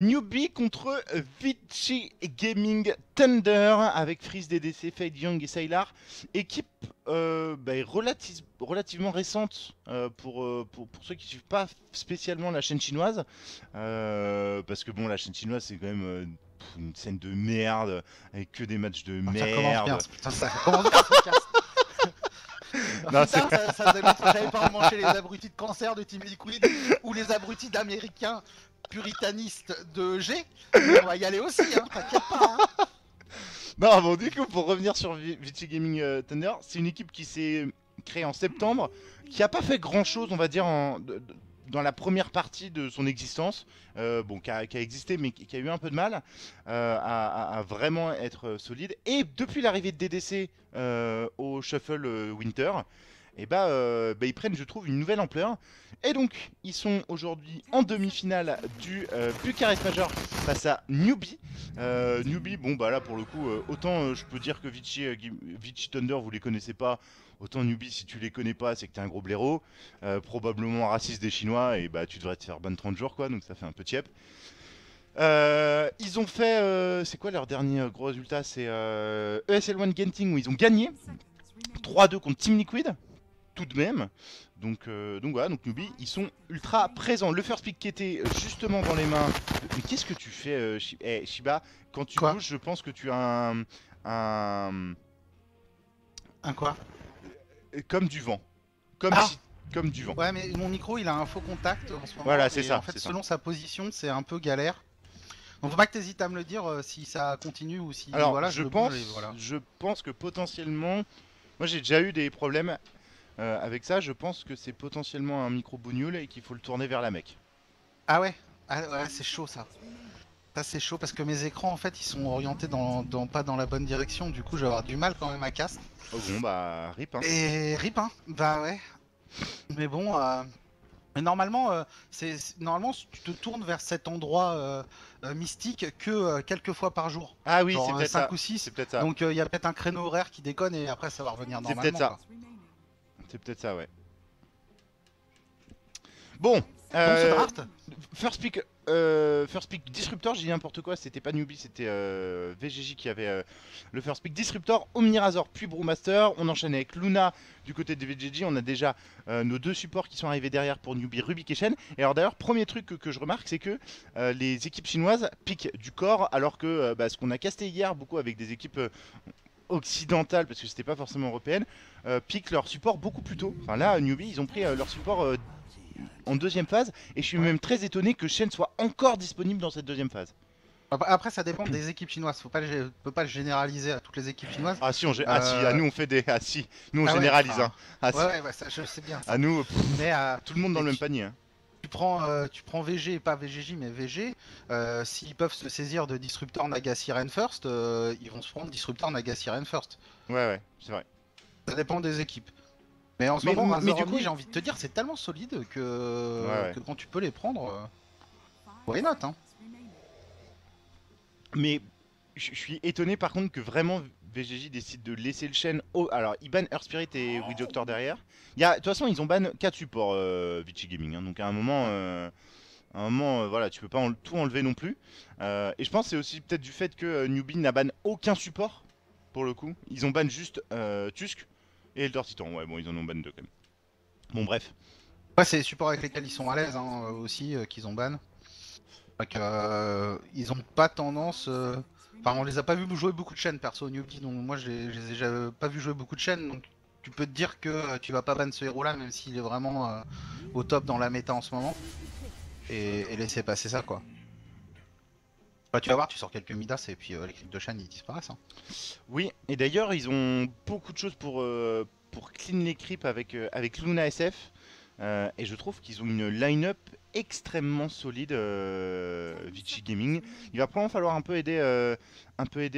Newbie contre Vici Gaming Thunder avec Freeze, DDC, Fade, Young et Sylar. Équipe relativement récente pour ceux qui ne suivent pas spécialement la chaîne chinoise. Parce que bon, la chaîne chinoise c'est quand même une scène de merde avec que des matchs de merde. Ça commence bien ce podcast. Non, putain, ça faisait longtemps que j'avais pas mangé les abrutis de cancer de Team Liquid ou les abrutis d'américains puritanistes de G. On va y aller aussi, hein, t'inquiète pas. Hein. Non, bon, du coup, pour revenir sur Vici Gaming Thunder, c'est une équipe qui s'est créée en septembre, qui a pas fait grand chose, on va dire, dans la première partie de son existence, qui a existé mais qui a eu un peu de mal à vraiment être solide. Et depuis l'arrivée de DDC au Shuffle Winter, et ils prennent, je trouve, une nouvelle ampleur. Et donc, ils sont aujourd'hui en demi-finale du Bucharest Major face à Newbie. Newbie, bon, bah là, pour le coup, autant je peux dire que Vici Thunder, vous les connaissez pas. Autant Newbie, si tu les connais pas, c'est que t'es un gros blaireau, probablement raciste des Chinois, et bah tu devrais te faire ban 30 jours quoi, donc ça fait un peu tiep. Ils ont fait, c'est quoi leur dernier gros résultat? C'est ESL One Genting où ils ont gagné 3-2 contre Team Liquid, tout de même. Donc voilà, donc Newbie, ils sont ultra présents. Le first pick qui était justement dans les mains... Mais qu'est-ce que tu fais, Shiba? Quand tu bouges, je pense que tu as un quoi? Comme du vent. Comme du vent. Ouais, mais mon micro il a un faux contact en ce moment. Voilà, c'est ça. En fait, selon sa position, c'est un peu galère. Donc, faut pas que t'hésites à me le dire si ça continue ou si. Alors, voilà, je pense que potentiellement. Moi, j'ai déjà eu des problèmes avec ça. Je pense que c'est potentiellement un micro bougnoule et qu'il faut le tourner vers la Mecque. Ah ouais, c'est chaud ça. Ça, c'est chaud parce que mes écrans en fait ils sont orientés pas dans la bonne direction, du coup je vais avoir du mal quand même à cast. Oh bon, bah rip hein. Et rip hein, bah ouais. Mais bon, mais normalement, normalement tu te tournes vers cet endroit mystique que quelques fois par jour. Ah oui, c'est peut-être 5 ou 6, c'est peut-être ça. Donc il y a peut-être un créneau horaire qui déconne et après ça va revenir normalement. C'est peut-être ça. C'est peut-être ça, ouais. Bon. First pick Disruptor, j'ai dit n'importe quoi, c'était pas Newbie, c'était VGJ qui avait le first pick Disruptor, Omnirazor puis Brewmaster. On enchaîne avec Luna du côté de VGJ, on a déjà nos deux supports qui sont arrivés derrière pour Newbie, Rubik et Shen. Et alors d'ailleurs, premier truc que je remarque, c'est que les équipes chinoises piquent du corps, alors que ce qu'on a casté hier beaucoup avec des équipes occidentales, parce que c'était pas forcément européenne, piquent leur support beaucoup plus tôt. Enfin là, Newbie, ils ont pris leur support en deuxième phase, et je suis même très étonné que Shen soit encore disponible dans cette deuxième phase. Après, ça dépend des équipes chinoises, on peut pas le généraliser à toutes les équipes chinoises. Ah si, nous on fait des... Ah si, nous on généralise. Ouais, hein. Ça, je sais bien. Ça. À nous, mais, tout le monde dans le même panier. Hein. Tu prends VG et pas VGJ, mais VG, s'ils peuvent se saisir de Disruptor, Nagassi, Renfirst, ils vont se prendre Disruptor, Nagassi, Renfirst. Ouais, ouais, c'est vrai. Ça dépend des équipes. Mais en ce moment, du coup, j'ai envie de te dire, c'est tellement solide que quand tu peux les prendre, why not, hein. Mais je suis étonné par contre que vraiment VGJ décide de laisser le Shen. Alors, ils bannent Earth Spirit et Wii Doctor derrière. De toute façon, ils ont ban 4 supports Vici Gaming, hein, donc à un moment, voilà, tu peux pas tout enlever non plus. Et je pense que c'est aussi peut-être du fait que Newbie n'a ban aucun support, pour le coup. Ils ont ban juste Tusk. Et Elder Titan, ouais, bon, ils en ont ban 2 quand même. Bon, bref. Ouais, c'est les supports avec lesquels ils sont à l'aise hein, aussi qu'ils ont ban. Donc, ils ont pas tendance. Enfin, on les a pas vu jouer beaucoup de chaînes perso, Newbie. Donc, moi, je les ai déjà pas vu jouer beaucoup de chaînes. Donc, tu peux te dire que tu vas pas ban ce héros là, même s'il est vraiment au top dans la méta en ce moment. Et laisser passer ça, quoi. Bah, tu vas voir, tu sors quelques Midas et puis les clips de Shen ils disparaissent. Hein. Oui, et d'ailleurs ils ont beaucoup de choses pour clean les creeps avec Luna SF. Et je trouve qu'ils ont une line-up extrêmement solide, Vici Gaming. Il va probablement falloir un peu aider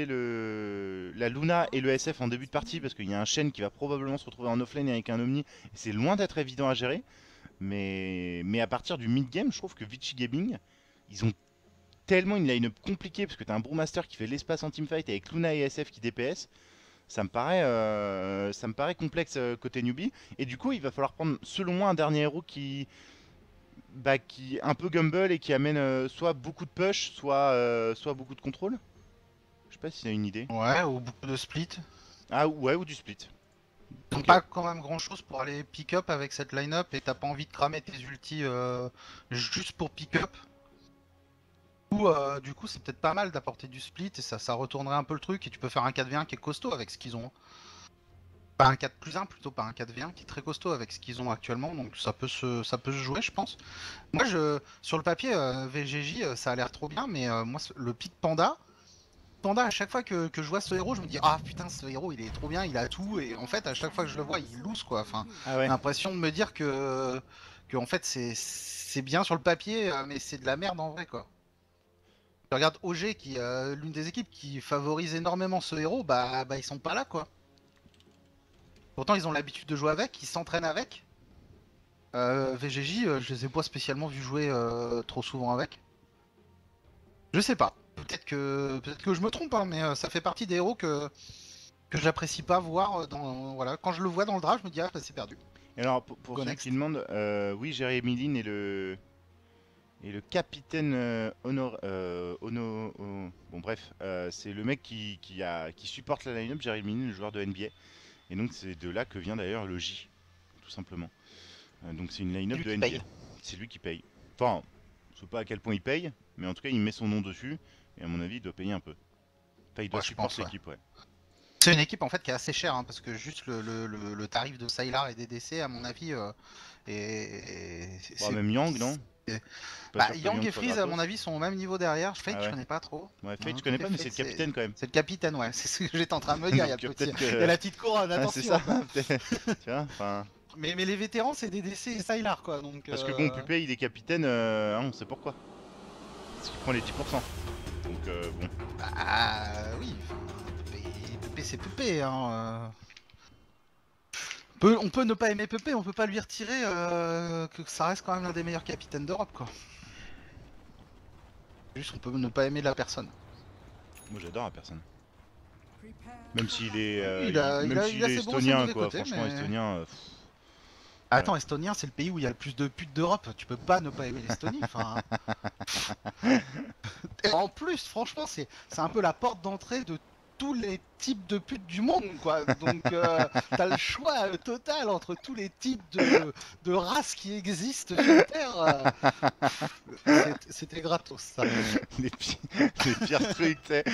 la Luna et le SF en début de partie, parce qu'il y a un Shen qui va probablement se retrouver en offlane avec un Omni. C'est loin d'être évident à gérer. Mais à partir du mid-game, je trouve que Vici Gaming, ils ont tellement une line-up compliquée, parce que t'as un Brewmaster qui fait l'espace en teamfight avec Luna et SF qui DPS. Ça me paraît complexe côté Newbie. Et du coup il va falloir prendre selon moi un dernier héros qui qui est un peu Gumball et qui amène soit beaucoup de push, soit beaucoup de contrôle. Je sais pas si y a une idée. Ouais, ou beaucoup de split. Ah ouais, ou du split. Okay. Pas quand même grand chose pour aller pick-up avec cette line-up et t'as pas envie de cramer tes ultis juste pour pick-up. Du coup c'est peut-être pas mal d'apporter du split et ça retournerait un peu le truc et tu peux faire un 4v1 qui est costaud avec ce qu'ils ont. Pas un 4+1 plutôt, pas un 4v1 qui est très costaud avec ce qu'ils ont actuellement, donc ça peut se jouer je pense. Moi sur le papier VGJ ça a l'air trop bien, mais moi le pick Panda, à chaque fois que je vois ce héros, je me dis ah putain, ce héros il est trop bien, il a tout, et en fait à chaque fois que je le vois il loose quoi. Enfin, ah ouais. J'ai l'impression de me dire que en fait c'est bien sur le papier mais c'est de la merde en vrai quoi. Je regarde OG qui est l'une des équipes qui favorise énormément ce héros, bah ils sont pas là quoi. Pourtant ils ont l'habitude de jouer avec, ils s'entraînent avec. VGJ je les ai pas spécialement vu jouer trop souvent avec. Je sais pas. Peut-être que je me trompe, hein, mais ça fait partie des héros que j'apprécie pas voir. Voilà. Quand je le vois dans le draft, je me dis ah bah, c'est perdu. Et alors pour ceux qui demandent, oui, Jeremy Lin est le capitaine bon bref, c'est le mec qui supporte la line-up, Jeremy Lin, le joueur de NBA. Et donc c'est de là que vient d'ailleurs le J, tout simplement. Donc c'est une line-up de NBA. C'est lui qui paye. Enfin, je sais pas à quel point il paye, mais en tout cas il met son nom dessus. Et à mon avis, il doit payer un peu. Enfin, il doit supporter l'équipe, ouais. C'est une équipe en fait qui est assez chère, hein, parce que juste le tarif de Sylar et DDC, à mon avis, et même Young, non? Young et Freeze, à mon avis, sont au même niveau derrière. Fade, je connais pas trop. Ouais, Fade, je connais pas, mais c'est le capitaine quand même. C'est le capitaine, ouais. C'est ce que j'étais en train de me dire. Il y a la petite couronne, attention. C'est ça. Tu vois, enfin. Mais les vétérans, c'est DDC et Sylar, quoi. Donc. Parce que bon, Kpii, il est capitaine. On sait pourquoi. Parce qu'il prend les 10%. Donc bon. Bah oui, Puppey c'est Puppey hein. On peut ne pas aimer Puppey, on peut pas lui retirer que ça reste quand même l'un des meilleurs capitaines d'Europe quoi. Juste on peut ne pas aimer la personne. Moi j'adore la personne. Même s'il est estonien quoi, franchement estonien. Attends, estonien c'est le pays où il y a le plus de putes d'Europe, tu peux pas ne pas aimer l'Estonie, enfin... En plus, franchement, c'est un peu la porte d'entrée de tous les types de putes du monde, quoi. Donc, t'as le choix total entre tous les types de races qui existent sur Terre. C'était gratos, ça. Les pires trucs, t'sais.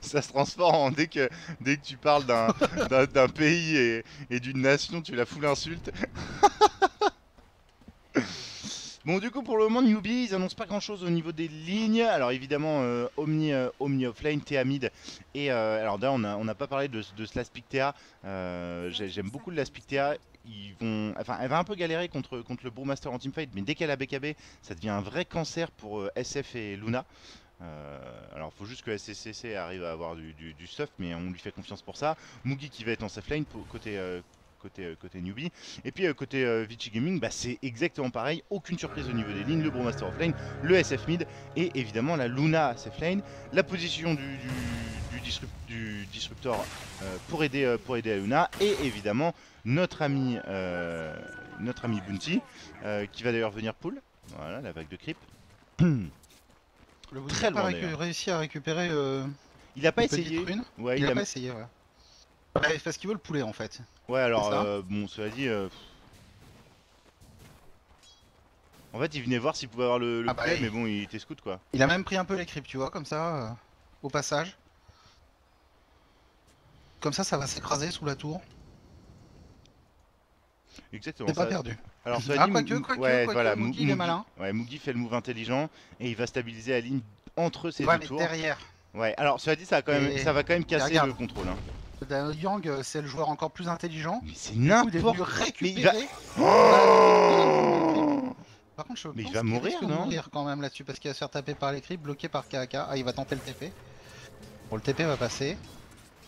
Ça se transforme en dès que tu parles d'un pays et d'une nation, tu la fous l'insulte. Bon, du coup, pour le moment, Newbie, ils annoncent pas grand chose au niveau des lignes. Alors, évidemment, Omni offline, Théa mid. Et alors, là, on n'a pas parlé de Laspictea. J'aime beaucoup de Laspictea. Elle va un peu galérer contre le Brewmaster en teamfight, mais dès qu'elle a BKB, ça devient un vrai cancer pour SF et Luna. Alors faut juste que SSCC arrive à avoir du stuff, mais on lui fait confiance pour ça. Moogy qui va être en safe lane côté Newbie, et puis côté Vici Gaming, bah, c'est exactement pareil, aucune surprise au niveau des lignes, le Brewmaster offlane, le SF mid et évidemment la Luna safe lane. La position du disruptor pour aider à Luna, et évidemment notre ami Bounty qui va d'ailleurs venir pull. Voilà la vague de creep. Le très loin, réussi à récupérer. Il a pas essayé. Ouais, il a pas essayé. Ouais. Ouais, parce qu'il veut le poulet en fait. Ouais, alors bon, cela dit. En fait, il venait voir s'il pouvait avoir le poulet, mais bon, il était scout quoi. Il a même pris un peu les creeps, tu vois, comme ça, au passage. Comme ça va s'écraser sous la tour. Exactement. T'es pas perdu. Alors, voilà, Moogy il est malin. Ouais, Moogy fait le move intelligent et il va stabiliser la ligne entre ses deux tours. Derrière. Ouais, alors cela dit, ça va quand même casser le contrôle. Hein. Young, c'est le joueur encore plus intelligent. Mais c'est n'importe quoi. Par contre, mais il va mourir, non? Il va mourir quand même là-dessus parce qu'il va se faire taper par les creeps, bloqué par Kaka. Ah, il va tenter le TP. Bon, le TP va passer.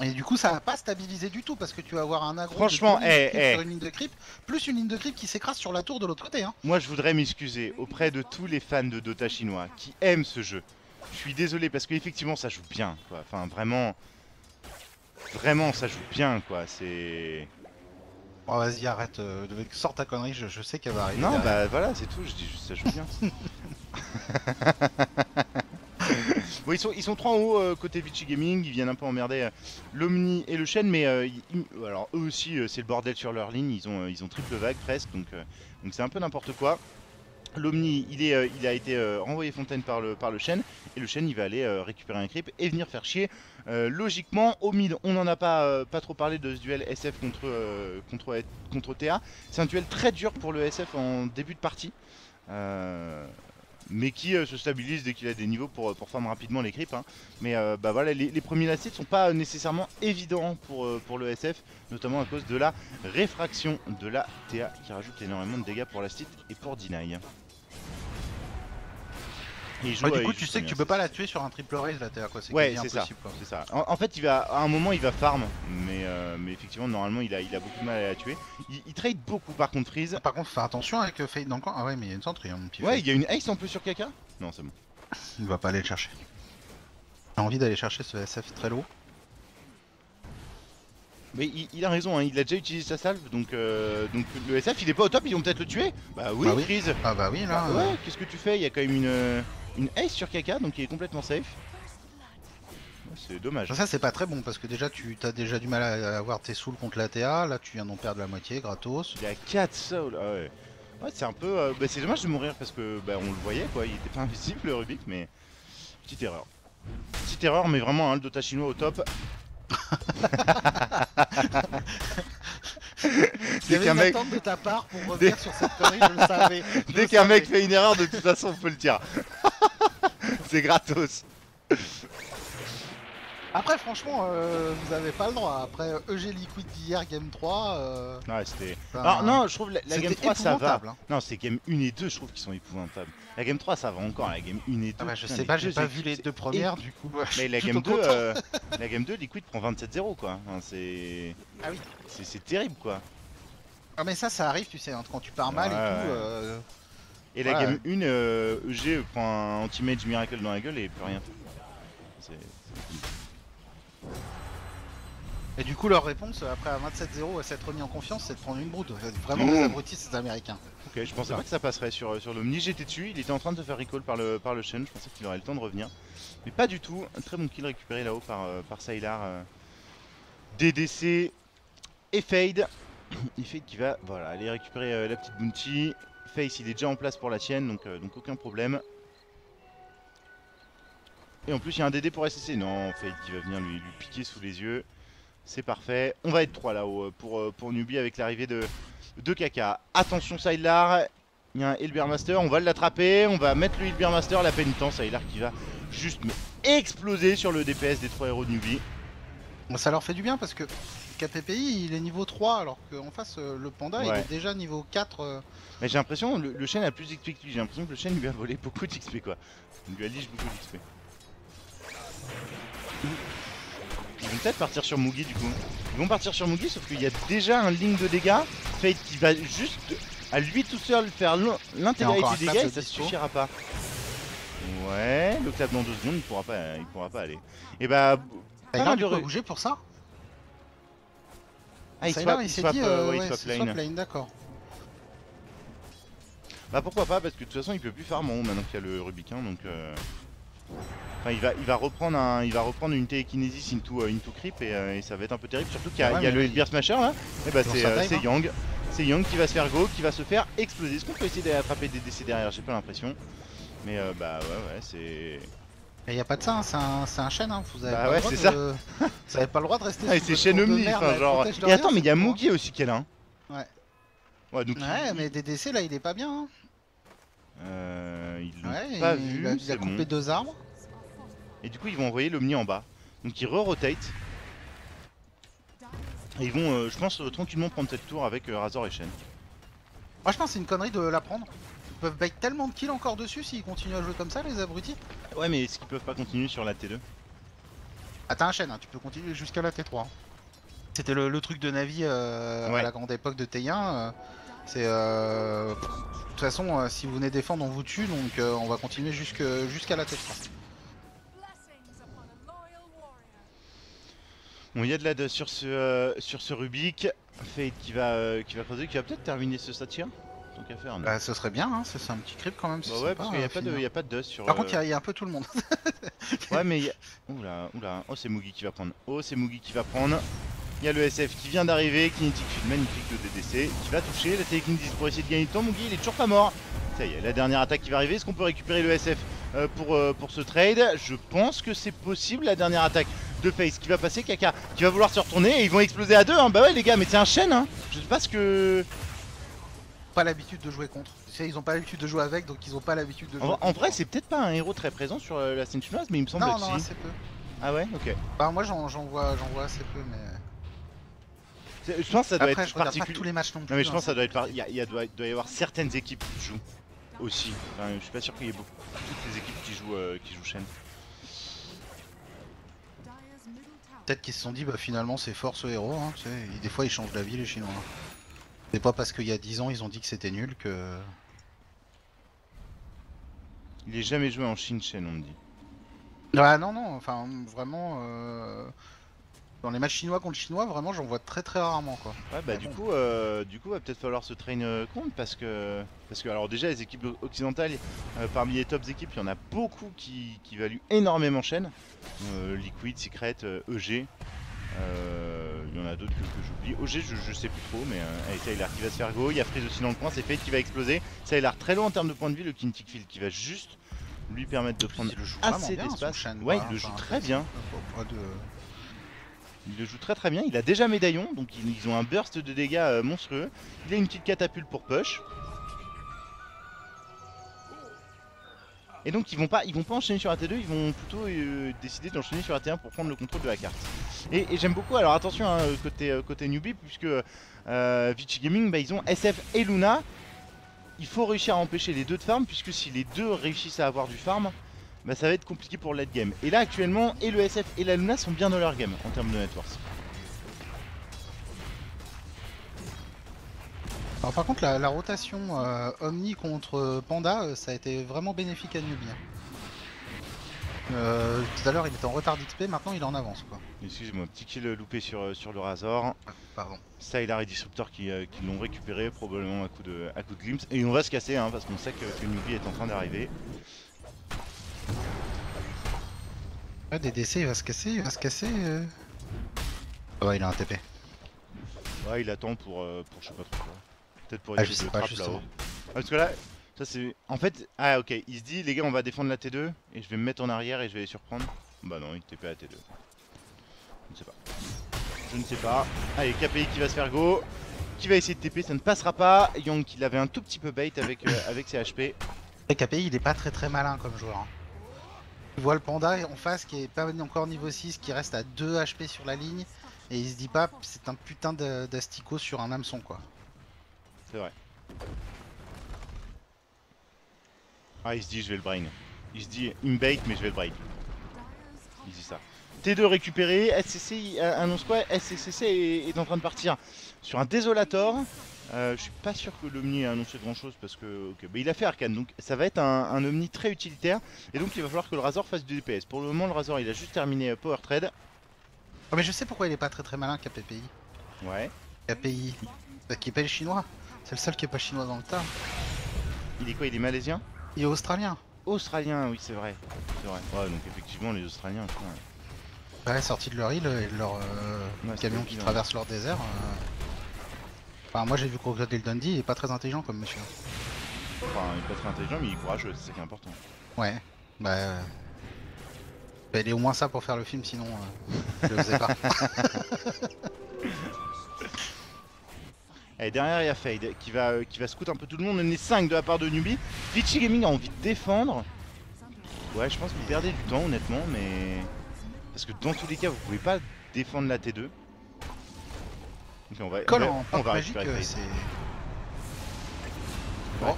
Et du coup, ça va pas stabiliser du tout parce que tu vas avoir un aggro franchement, sur une ligne de creep, plus une ligne de creep qui s'écrase sur la tour de l'autre côté. Hein. Moi, je voudrais m'excuser auprès de tous les fans de Dota chinois qui aiment ce jeu. Je suis désolé parce qu'effectivement, ça joue bien, quoi. Enfin, vraiment, ça joue bien, quoi. C'est. Bon, vas-y, arrête, sors ta connerie, je sais qu'elle va arriver. Non, derrière. Bah voilà, c'est tout, je dis juste ça joue bien. Bon, ils sont trois en haut côté Vici Gaming, ils viennent un peu emmerder l'Omni et le Shen, mais alors eux aussi c'est le bordel sur leur ligne, ils ont triple vague presque, donc c'est un peu n'importe quoi. L'Omni il a été renvoyé fontaine par le Shen, et le Shen il va aller récupérer un creep et venir faire chier logiquement au mid. On n'en a pas trop parlé de ce duel SF contre TA. C'est un duel très dur pour le SF en début de partie, mais qui se stabilise dès qu'il a des niveaux pour farm rapidement les creeps, hein. Mais bah voilà, les premiers last-hits sont pas nécessairement évidents pour le SF, notamment à cause de la réfraction de la TA qui rajoute énormément de dégâts pour last-hit et pour deny. Et joue, du coup tu sais que tu peux pas la tuer sur un triple raise la TA, quoi, c'est quasi impossible, quoi. Ouais, c'est ça. En fait il va, à un moment il va farm, mais effectivement normalement il a beaucoup de mal à la tuer. Il trade beaucoup par contre Freeze. Ah, par contre fais attention avec Fade dans le camp. Ah ouais, mais il y a une sentry, hein, mon petit. Ouais, il y a une ace un peu sur Kaka. Non c'est bon. Il va pas aller le chercher. J'ai envie d'aller chercher ce SF très low. Mais il a raison, hein, il a déjà utilisé sa salve, donc le SF il est pas au top, ils vont peut-être le tuer. Bah oui, Freeze. Oui. Ah bah oui là. Ah, ouais, qu'est-ce que tu fais? Il y a quand même une ace sur Kaka, donc il est complètement safe. C'est dommage. Ça c'est pas très bon parce que déjà tu as déjà du mal à avoir tes souls contre la TA, là tu viens d'en perdre la moitié gratos. Il y a 4 souls, ah ouais. Ouais c'est un peu... bah, c'est dommage de mourir parce que bah, on le voyait quoi, il était pas invisible le Rubik, mais... Petite erreur. Petite erreur, mais vraiment hein, le Dota chinois au top. Dès qu'un mec de ta part pour revenir sur cette connerie, je le savais. Dès qu'un mec fait une erreur, de toute façon, on peut le dire. C'est gratos. Après, franchement, vous avez pas le droit. Après EG Liquid d'hier, Game 3. Ouais, c'était. Alors, non, je trouve la Game 3 ça va. Hein. Non, c'est Game 1 et 2, je trouve qu'ils sont épouvantables. La Game 3 ça va encore, la Game 1 et 2. Ah bah, je sais pas, j'ai pas vu les deux premières du coup. Mais la Game 2, la Game 2, Liquid prend 27-0 quoi. Hein, c'est. Ah oui. C'est terrible quoi. Ah mais ça arrive tu sais, hein, quand tu pars mal et tout. Et voilà. La game 1, EG prend un anti-mage miracle dans la gueule et plus rien. Et du coup leur réponse après à 27-0 à s'être remis en confiance, c'est de prendre une broute. Vraiment des abrutis ces américains. Ok, je pensais pas que ça passerait sur l'Omni, j'étais dessus, il était en train de se faire recall par le Shen, je pensais qu'il aurait le temps de revenir. Mais pas du tout, un très bon kill récupéré là-haut par Sylar, DDC et Fade. Et Fade qui va voilà, aller récupérer la petite bounty. Face il est déjà en place pour la tienne, donc aucun problème. Et en plus il y a un DD pour SSC. Non, Fade qui va venir lui piquer sous les yeux. C'est parfait. On va être 3 là-haut pour Newbie avec l'arrivée de Kaka. Attention Sylar, il y a un Hilbermaster, on va l'attraper, on va mettre le Hilbermaster, la pénitence. Sylar qui va juste exploser sur le DPS des 3 héros de Newbie. Ça leur fait du bien parce que Kpii il est niveau 3 alors qu'en face le panda il est déjà niveau 4. Mais j'ai l'impression le Shen a plus d'XP que lui, j'ai l'impression que le Shen lui a volé beaucoup d'XP quoi. Il lui a liche beaucoup d'XP. Ils vont peut-être partir sur Moogy du coup. Ils vont partir sur Moogy sauf qu'il y a déjà un ligne de dégâts. Fate qui va juste à lui tout seul faire l'intégralité des dégâts et ça suffira pas. Ouais, le clap dans 2 secondes il pourra pas aller. Et bah... Tyler il peut bouger pour ça. Ah, il s'est dit swap lane, d'accord. Bah pourquoi pas, parce que de toute façon il peut plus farm en haut maintenant qu'il y a le Rubik, hein, donc enfin il va reprendre une télékinésis into creep et ça va être un peu terrible, surtout qu'il y a, le Bear Smasher là. Et bah c'est Young. C'est Young qui va se faire go, qui va se faire exploser. Est-ce qu'on peut essayer d'aller attraper des DC derrière? J'ai pas l'impression. Mais bah ouais c'est... Il n'y a pas de ça, hein, c'est un Shen, hein, vous avez bah pas ouais, le droit de... ça. Vous avez pas le droit de rester sur... C'est Shen Omni, enfin genre... Et attends, mais il y a Moogy aussi qui est là, hein. Ouais, donc... ouais, mais DDC là il est pas bien, hein. Ils l'ont pas vu, il a coupé 2 arbres. Et du coup ils vont envoyer l'Omni en bas. Donc ils re-rotate. Et ils vont, je pense, tranquillement prendre cette tour avec Razor et Shen. Moi je pense que c'est une connerie de la prendre. Ils peuvent bait tellement de kills encore dessus s'ils continuent à jouer comme ça les abrutis. Ouais mais est-ce qu'ils peuvent pas continuer sur la T2? Ah t'as un Shen, hein, tu peux continuer jusqu'à la T3. C'était le truc de Navi à la grande époque de T1. C'est de toute façon si vous venez défendre on vous tue, donc on va continuer jusqu'à la T3. Bon, il y a de l'aide sur ce Rubik. Fade qui va creuser, qui va peut-être terminer ce satire. Tant qu'à faire. Bah, ce serait bien, hein, c'est un petit creep quand même. Bah ouais, parce qu'il n'y a pas de dust sur. Par contre, il y a un peu tout le monde. Ouais, mais il y a. Oula, oula. Oh, c'est Moogy qui va prendre. Oh, c'est Moogy qui va prendre. Il y a le SF qui vient d'arriver, Kinetic Field magnifique de DDC, qui va toucher, la télékinésis pour essayer de gagner du temps, Moogy il est toujours pas mort. Ça y est, la dernière attaque qui va arriver, est-ce qu'on peut récupérer le SF pour ce trade? Je pense que c'est possible, la dernière attaque de Face qui va passer, Kaka qui va vouloir se retourner et ils vont exploser à deux, hein. Bah ouais les gars, mais c'est un chêne, hein. Je sais pas ce que... Pas l'habitude de jouer contre, ils ont pas l'habitude de jouer avec, donc ils ont pas l'habitude de jouer. En vrai c'est peut-être pas un héros très présent sur la scène chinoise, mais il me semble que si. Non, assez peu. Ah ouais, ok. Bah moi j'en vois assez peu, mais... Je pense que ça doit être particulier. Tous les matchs non plus. Non mais je pense que ça doit être par... il doit y avoir certaines équipes qui jouent aussi. Enfin, je suis pas sûr qu'il y ait beaucoup toutes les équipes qui jouent chaîne. Peut-être qu'ils se sont dit bah finalement c'est fort ce héros. Hein, tu sais. Des fois ils changent d'avis les Chinois. C'est pas parce qu'il y a 10 ans ils ont dit que c'était nul que. Il est jamais joué en Shin-Chen on me dit. Bah non non enfin vraiment. Dans les matchs chinois contre chinois, vraiment j'en vois très rarement quoi. Ouais bah du coup va peut-être falloir se train contre parce que alors déjà les équipes occidentales parmi les tops équipes il y en a beaucoup qui valuent énormément chaîne. Liquid, Secret, EG. Il y en a d'autres que j'oublie. OG je sais plus trop mais allez Sylar qui va se faire go, il y a Freeze aussi dans le coin, c'est Fade qui va exploser. Sylar très loin en termes de points de vue, le Kinetic Field qui va juste lui permettre de prendre assez d'espace. Ouais il le joue très bien. Il le joue très bien, il a déjà médaillon, donc ils ont un burst de dégâts monstrueux. Il a une petite catapulte pour push. Et donc ils vont pas enchaîner sur la T2, ils vont plutôt décider d'enchaîner sur la T1 pour prendre le contrôle de la carte. Et j'aime beaucoup, alors attention hein, côté newbie, puisque Vici Gaming, bah, ils ont SF et Luna. Il faut réussir à empêcher les deux de farm, puisque si les deux réussissent à avoir du farm, bah ça va être compliqué pour late game. Et là actuellement et le SF et la Luna sont bien dans leur game en termes de networks. Alors par contre la rotation Omni contre Panda ça a été vraiment bénéfique à Nubien. Tout à l'heure il était en retard d'XP, maintenant il est en avance quoi. Excusez-moi, petit kill loupé sur le Razor. Pardon. Sylar et Disruptor qui l'ont récupéré probablement à coup de glimpse. Et on va se casser hein, parce qu'on sait que Nubie est en train d'arriver. Ouais, DDC il va se casser. Ouais, il a un TP. Ouais, il attend pour je sais pas trop quoi. Peut-être pour éviter le trap là-haut. Ah, parce que là, ça c'est. En fait, ah ok, il se dit les gars, on va défendre la T2 et je vais me mettre en arrière et je vais les surprendre. Bah non, il TP à la T2. Je ne sais pas. Allez, Kpii qui va se faire go. Qui va essayer de TP, ça ne passera pas. Young il avait un tout petit peu bait avec ses HP. Et Kpii il est pas très malin comme joueur. Hein. Il voit le panda en face qui est pas encore niveau 6, qui reste à 2 HP sur la ligne et il se dit pas c'est un putain d'asticot sur un hameçon quoi. C'est vrai. Ah il se dit je vais le brain. Il se dit il me bait mais je vais le brain. Il se dit ça. T2 récupéré, SCC annonce quoi? SCC est en train de partir sur un Desolator. Je suis pas sûr que l'Omni ait annoncé grand chose parce que okay. Mais il a fait Arcane donc ça va être un Omni très utilitaire et donc il va falloir que le Razor fasse du DPS. Pour le moment le Razor il a juste terminé Power Trade. Oh mais je sais pourquoi il est pas très malin Kpii. Ouais. Kpii. Qui est pas chinois. C'est le seul qui est pas chinois dans le tas. Il est quoi? Il est malaisien? Il est australien. Australien oui c'est vrai. C'est vrai. Ouais donc effectivement les Australiens je crois. Ouais, ouais sortis de leur île et de leur ouais, camion qui traverse leur désert. Enfin, moi j'ai vu Crocodile Dundee, il est pas très intelligent comme monsieur. Enfin, il est pas très intelligent, mais il est courageux, c'est ça qui est important. Ouais, bah. Il est au moins ça pour faire le film, sinon je le faisais pas. Allez, derrière il y a Fade qui va scout un peu tout le monde, on est 5 de la part de Newbie. Vici Gaming a envie de défendre. Ouais, je pense que vous perdez du temps, honnêtement, mais. Parce que dans tous les cas, vous pouvez pas défendre la T2. Okay, on va récupérer Fade. Bon,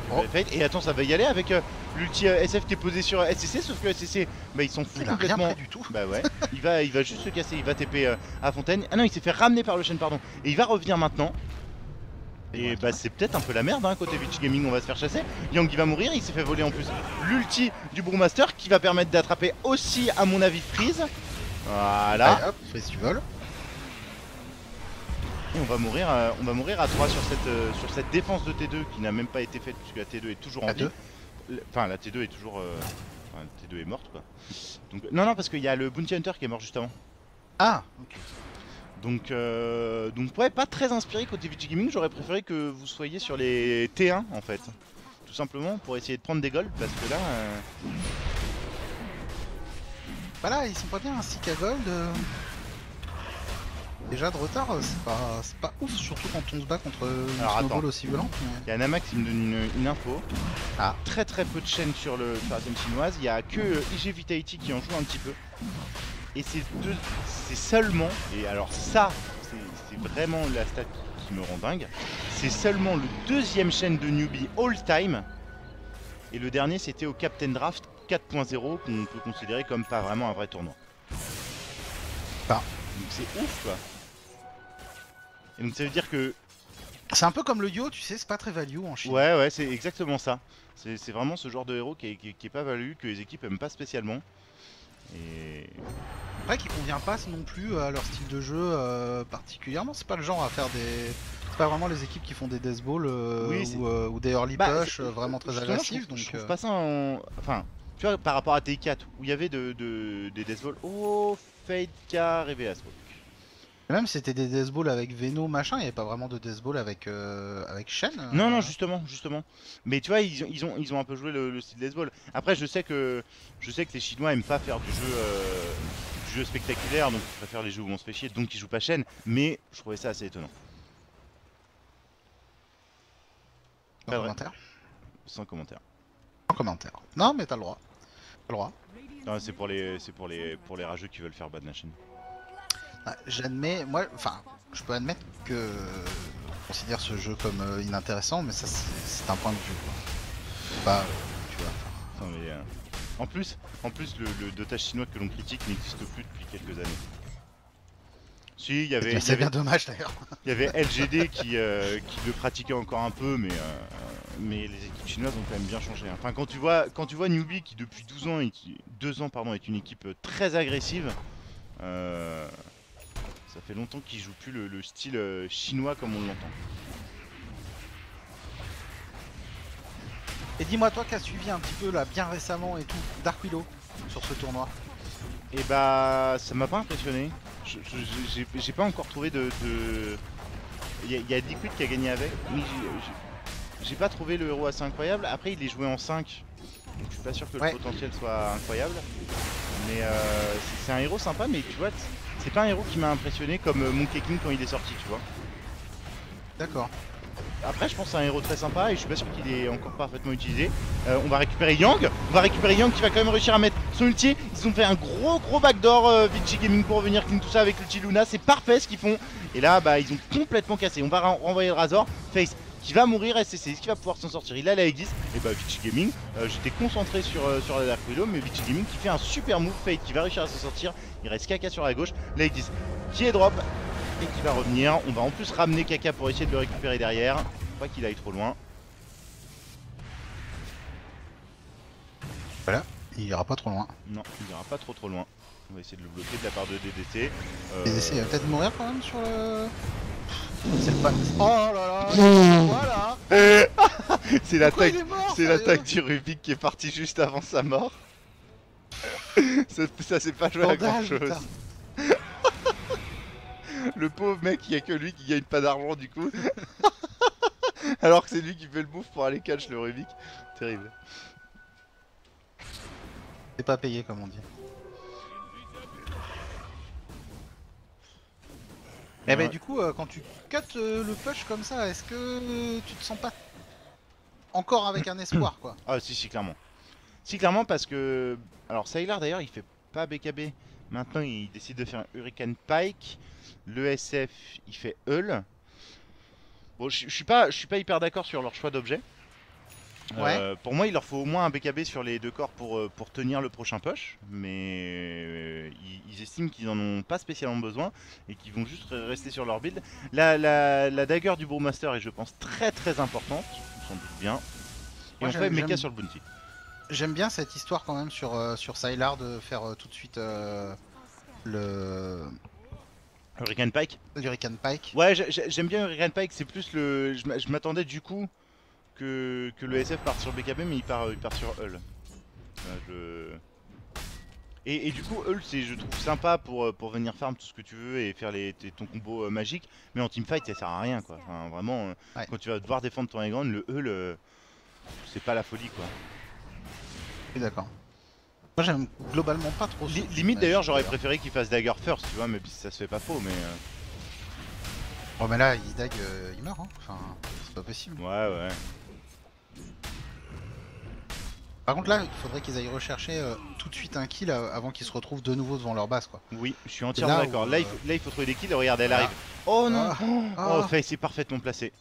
et attends, ça va y aller avec l'ulti SF qui est posé sur SCC, sauf que SCC, bah, ils s'en foutent complètement. Rien pris du tout. Bah ouais, il va juste se casser, il va TP à Fontaine. Ah non, il s'est fait ramener par le chêne, pardon. Et il va revenir maintenant. Et bah c'est peut-être un peu la merde, hein, côté Vici Gaming, on va se faire chasser. Young il va mourir, il s'est fait voler en plus l'ulti du Brewmaster qui va permettre d'attraper aussi, à mon avis, Freeze. Voilà. Allez, hop, Freeze, tu voles. On va mourir à 3 sur cette défense de T2 qui n'a même pas été faite puisque la T2 est toujours en vie. Enfin la T2 est toujours... Enfin la T2 est morte quoi. Donc, non non parce qu'il y a le Bounty Hunter qui est mort juste avant. Ah ok. Donc ouais, pas très inspiré côté VG Gaming, j'aurais préféré que vous soyez sur les T1 en fait. Tout simplement pour essayer de prendre des golds parce que là... Voilà, ils sont pas bien, un stick à gold... Déjà de retard, c'est pas ouf, surtout quand on se bat contre une snowball aussi violente. Il y a Namax qui me donne une info. Ah. Très très peu de chaînes sur la scène chinoise, il n'y a que IG Vitality qui en joue un petit peu. Et c'est seulement, et alors ça, c'est vraiment la stat qui me rend dingue, c'est seulement le deuxième chaîne de newbie all time. Et le dernier c'était au Captain Draft 4.0 qu'on peut considérer comme pas vraiment un vrai tournoi. Bah. Donc c'est ouf quoi. Et donc ça veut dire que... C'est un peu comme le Yo, tu sais, c'est pas très value en Chine. Ouais, ouais, c'est exactement ça. C'est vraiment ce genre de héros qui est pas value, que les équipes aiment pas spécialement. Et... Après qui convient pas non plus à leur style de jeu particulièrement, c'est pas le genre à faire des... C'est pas vraiment les équipes qui font des death ball oui, ou des early push vraiment très agressifs. Je trouve pas ça en... Enfin, tu vois, par rapport à T4 où il y avait des death ball... Oh, Fade, Car et VS. Même c'était des death ball avec Veno machin, il n'y avait pas vraiment de death ball avec Shen. Non non justement. Mais tu vois ils ont un peu joué le style death ball. Après je sais que les Chinois aiment pas faire du jeu spectaculaire, donc ils préfèrent les jeux où on se fait chier, donc ils jouent pas Shen. Mais je trouvais ça assez étonnant. Sans commentaire. Sans commentaire. Non mais t'as le droit. Non c'est pour les rageux qui veulent faire bas de la chaîne. J'admets, moi, enfin, je peux admettre que je considère ce jeu comme inintéressant, mais ça c'est un point de vue quoi. Pas, tu vois. Non, mais, en plus, le Dota chinois que l'on critique n'existe plus depuis quelques années. Si, il y avait... C'est bien dommage d'ailleurs. Il y avait LGD qui le pratiquait encore un peu, mais les équipes chinoises ont quand même bien changé. Enfin, quand tu vois Newbie qui depuis 12 ans, et qui, 2 ans pardon, est une équipe très agressive, ça fait longtemps qu'ils jouent plus le style chinois comme on l'entend. Et dis-moi, toi qui as suivi un petit peu là, bien récemment et tout, Dark Willow sur ce tournoi. Et bah, ça m'a pas impressionné. J'ai pas encore trouvé de... Il y a Liquid qui a gagné avec, mais j'ai pas trouvé le héros assez incroyable. Après, il est joué en 5, donc je suis pas sûr que le potentiel soit incroyable. Mais c'est un héros sympa, mais tu vois... C'est pas un héros qui m'a impressionné comme Monkey King quand il est sorti, tu vois. D'accord. Après, je pense que c'est un héros très sympa et je suis pas sûr qu'il est encore parfaitement utilisé. On va récupérer Young. Qui va quand même réussir à mettre son ulti. Ils ont fait un gros backdoor Vici Gaming pour revenir clean tout ça avec l'ulti Luna. C'est parfait ce qu'ils font. Et là, bah ils ont complètement cassé. On va renvoyer le Razor. Face qui va mourir, SCC qui va pouvoir s'en sortir. Il a la Aegis. Et bah Vici Gaming, j'étais concentré sur la Dark Willow, mais Vici Gaming qui fait un super move. Fade qui va réussir à s'en sortir. Il reste Kaka sur la gauche, l'Aegis qui est drop et qui va revenir. On va en plus ramener Kaka pour essayer de le récupérer derrière. Faut pas qu'il aille trop loin. Voilà, il ira pas trop loin. Non, il ira pas trop loin. On va essayer de le bloquer de la part de DDC. DDC il va peut-être mourir quand même sur le... C'est le pack. Oh là là. Voilà. C'est l'attaque du Rubik qui est partie juste avant sa mort. Ça c'est pas joué à grand chose. Le pauvre mec, il n'y a que lui qui gagne pas d'argent du coup. Alors que c'est lui qui fait le move pour aller catch le Rubik. Terrible. C'est pas payé comme on dit. Eh ben du coup quand tu cuts le push comme ça, est-ce que tu te sens pas encore avec un espoir quoi? Ah si clairement. Si clairement parce que... Alors Sailor d'ailleurs il fait pas BKB. Maintenant il décide de faire un Hurricane Pike. Le SF il fait Hull. Bon je suis pas hyper d'accord sur leur choix d'objet. Ouais. Pour moi il leur faut au moins un BKB sur les deux corps pour tenir le prochain push. Mais ils estiment qu'ils en ont pas spécialement besoin et qu'ils vont juste rester sur leur build. La dagger du Brewmaster est je pense très importante. On s'en doute bien. Et on fait mecha sur le bounty. J'aime bien cette histoire quand même sur Sylar de faire tout de suite Hurricane Pike. Hurricane Pike. Ouais, j'aime bien Hurricane Pike, c'est plus le... Je m'attendais du coup que le SF parte sur BKB, mais il part sur Hull. Et du coup, Hull, je trouve sympa pour venir farm tout ce que tu veux et faire ton combo magique, mais en teamfight, ça sert à rien, quoi. Enfin, vraiment, ouais. Quand tu vas devoir défendre ton A-Ground, le Hull, c'est pas la folie, quoi. Oui, d'accord. Moi, j'aime globalement pas trop. Limite, d'ailleurs, j'aurais préféré qu'il fasse dagger first, tu vois, mais ça se fait pas faux, mais... Oh, mais là, il dague, il meurt, hein. Enfin, c'est pas possible. Ouais, ouais. Par contre là, il faudrait qu'ils aillent rechercher tout de suite un kill avant qu'ils se retrouvent de nouveau devant leur base, quoi. Oui, je suis entièrement d'accord. Là, il faut trouver des kills. Regardez, elle arrive. Oh non. Oh, Faye, c'est parfaitement placé.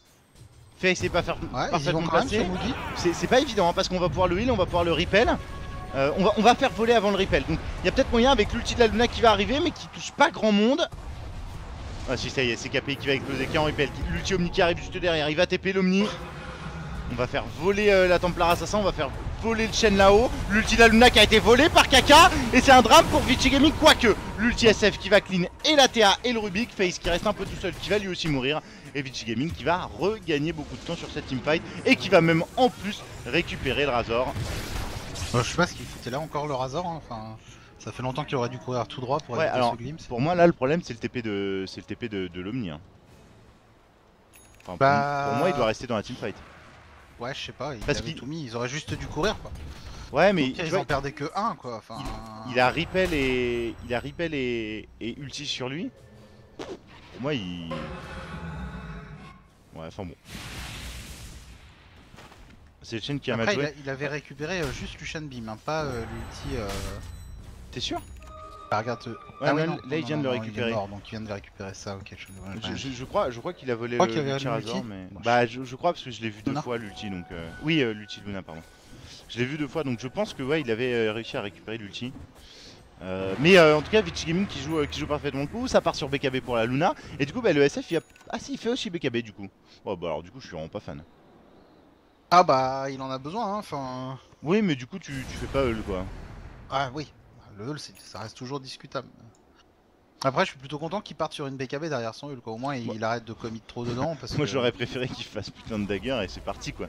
Faye, c'est parfaitement placé. C'est pas évident, hein, parce qu'on va pouvoir le heal, on va pouvoir le repel. On va faire voler avant le repel. Donc il y a peut-être moyen avec l'ulti de la Luna qui va arriver, mais qui touche pas grand monde. Ah si, ça y est, c'est Kpii qui va exploser, qui est en repel. L'ulti Omni qui arrive juste derrière. Il va TP l'Omni. On va faire voler la Templar Assassin, on va faire voler le Shen là-haut. L'ulti de la Luna qui a été volé par Kaka. Et c'est un drame pour Vici Gaming, quoique l'ulti SF qui va clean et la TA et le Rubik. Face qui reste un peu tout seul, qui va lui aussi mourir. Et Vici Gaming qui va regagner beaucoup de temps sur cette teamfight. Et qui va même en plus récupérer le Razor. Je sais pas ce qu'il foutait là encore le Razor, hein. Enfin, ça fait longtemps qu'il aurait dû courir tout droit pour éviter ce glimpse. Pour moi là le problème c'est le TP de l'Omni, hein. Enfin, pour moi il doit rester dans la teamfight. Ouais, je sais pas, ils avaient tout mis, ils auraient juste dû courir, quoi. Ouais, mais ils en perdaient que un, quoi. Enfin... Il a repel et ulti sur lui. Pour moi, il... Ouais, enfin bon. C'est le Shen qui a mal joué. Il avait récupéré juste le Shen Beam, hein, pas l'ulti... T'es sûr? Bah, regarde... Ouais, ah, ouais, non, là, il vient de le récupérer. Il est mort, donc il vient de récupérer ça, ok. Je crois qu'il a volé l'ulti Razor, mais... Bon, bah, je crois, parce que je l'ai vu deux fois, l'ulti, donc... Oui, l'ulti de Luna, pardon. Je l'ai vu deux fois, donc je pense que, ouais, il avait réussi à récupérer l'ulti. Mais, en tout cas, Vici Gaming qui joue parfaitement le coup, ça part sur BKB pour la Luna, et du coup, bah, le SF, il a... Ah si, il fait aussi BKB, du coup. Oh, bah, alors, du coup, je suis vraiment pas fan. Ah, bah, il en a besoin, hein, enfin... Oui, mais du coup, tu fais pas Hull, quoi. Ah, oui. Le Hull, ça reste toujours discutable. Après, je suis plutôt content qu'il parte sur une BKB derrière son Hull, quoi. Au moins, il arrête de commit trop dedans. Parce moi, j'aurais préféré qu'il fasse putain de dagger et c'est parti, quoi.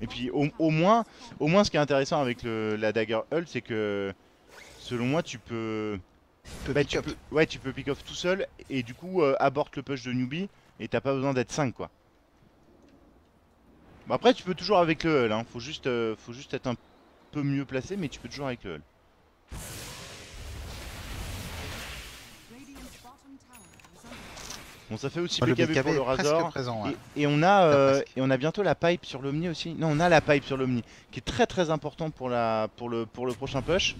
Et puis, au moins, ce qui est intéressant avec la dagger Hull, c'est que selon moi, tu peux pick off tout seul et du coup, aborte le push de newbie et t'as pas besoin d'être 5, quoi. Bon, après, tu peux toujours avec le Hull, hein. Faut juste être un peu mieux placé, mais tu peux toujours avec le Hull. Bon, ça fait aussi BKB pour le Razor présent, ouais. et on a bientôt la pipe sur l'Omni aussi. Non, on a la pipe sur l'Omni qui est très important pour le prochain push.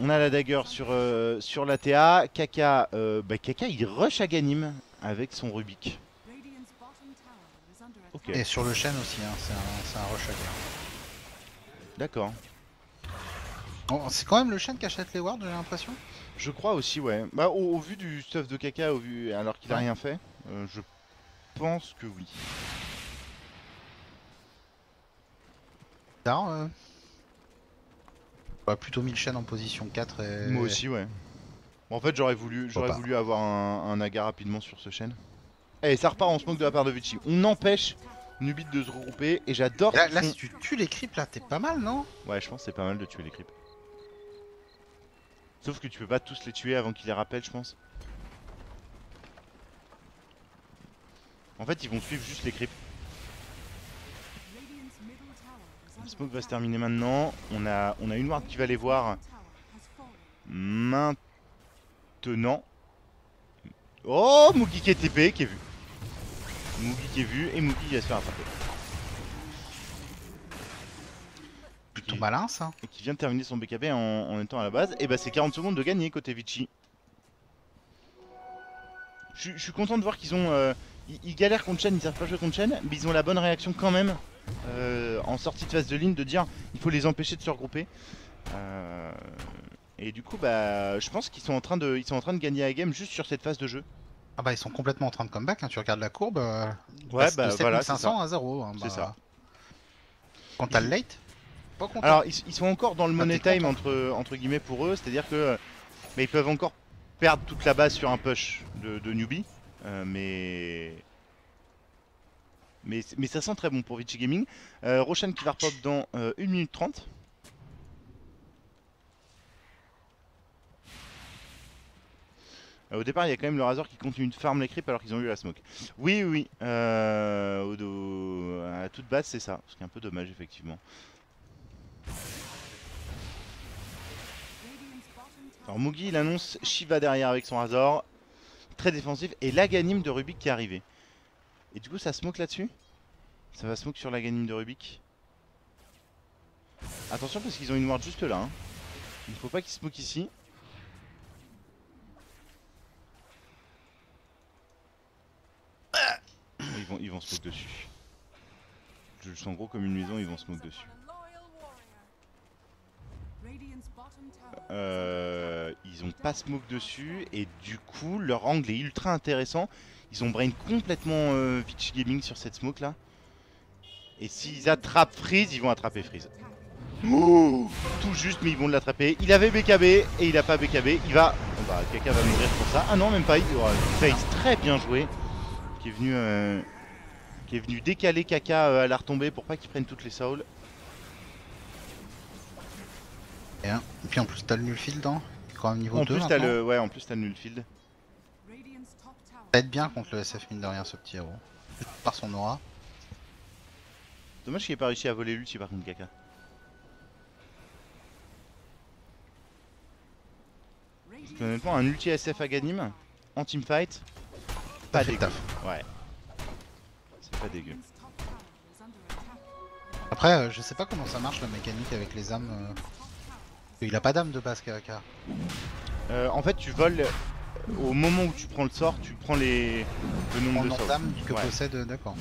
On a la dagger sur la TA. Kaka, Kaka il rush à Ganim avec son Rubik. Okay. Et sur le Shen aussi, hein, c'est un rush à Ganim. D'accord. C'est quand même le Shen qui achète les wards, j'ai l'impression. Je crois aussi, ouais. Bah, au vu du stuff de Kaka, alors qu'il a rien fait, je pense que oui. Bizarre, bah, plutôt mis le Shen en position 4 et... Moi aussi, ouais. Bon, en fait, j'aurais voulu avoir un aga rapidement sur ce Shen. Et ça repart en smoke de la part de Vici. On empêche Nubit de se regrouper et j'adore... Là, si tu tues les creeps, là, t'es pas mal, non? Ouais, je pense que c'est pas mal de tuer les creeps. Sauf que tu peux pas tous les tuer avant qu'ils les rappellent, je pense. En fait, ils vont suivre juste les creeps. Le smoke va se terminer maintenant. On a une ward qui va les voir maintenant. Oh, Moogy qui est TP, qui est vu. Moogy qui est vu et Moogy va se faire attraper. Plutôt malin, ça. Et qui vient de terminer son BKB en même temps à la base. Et bah c'est 40 secondes de gagner côté Vici. Je suis content de voir qu'ils ont... ils galèrent contre Shen, ils savent pas jouer contre Shen. Mais ils ont la bonne réaction quand même en sortie de phase de ligne de dire il faut les empêcher de se regrouper. Et du coup bah je pense qu'ils sont en train de gagner la game juste sur cette phase de jeu. Ah bah ils sont complètement en train de comeback, hein. Tu regardes la courbe. Ouais bah voilà, 500 à 0. Hein, bah... C'est ça. Quand t'as le late. Alors ils sont encore dans le money time entre guillemets pour eux, c'est à dire que bah, ils peuvent encore perdre toute la base sur un push de newbie, mais ça sent très bon pour Vici Gaming. Roshan qui va repop dans 1 minute 30. Au départ, il y a quand même le Razor qui continue de farm les creeps alors qu'ils ont eu la smoke. Oui, oui, à toute base, c'est ça. Ce qui est un peu dommage, effectivement. Alors, Moogy, il annonce Shiba derrière avec son Razor. Très défensif. Et l'aganime de Rubik qui est arrivé. Et du coup, ça smoke là-dessus. Ça va smoke sur l'aganime de Rubik. Attention parce qu'ils ont une ward juste là. Hein. Il ne faut pas qu'ils smoke ici. Ils vont se moquer dessus. Je le sens gros comme une maison, ils vont se moquer dessus. Ils ont pas smoke dessus et du coup leur angle est ultra intéressant. Ils ont brain complètement Vici Gaming sur cette smoke là. Et s'ils attrapent Freeze, ils vont attraper Freeze. Ouh, tout juste, mais ils vont l'attraper. Il avait BKB et il a pas BKB. Il va... Bah, Kaka va mourir pour ça. Ah non, même pas. Il aura face très bien joué. Qui est venu décaler Kaka à la retombée pour pas qu'il prenne toutes les souls. Et puis en plus t'as le Nullfield hein, quand même niveau 2. Ouais, en plus t'as le Nullfield. Ça aide bien contre le SF mine de rien ce petit héros. Par son aura. Dommage qu'il ait pas réussi à voler l'ulti par contre Kaka. Honnêtement un ulti SF à Ganim en teamfight. Pas dégueu. Ouais. C'est pas dégueu. Après, je sais pas comment ça marche la mécanique avec les âmes. Il a pas d'âme de base, Kaka. En fait, tu voles au moment où tu prends le sort, tu prends le nombre de sorts que possède. D'accord.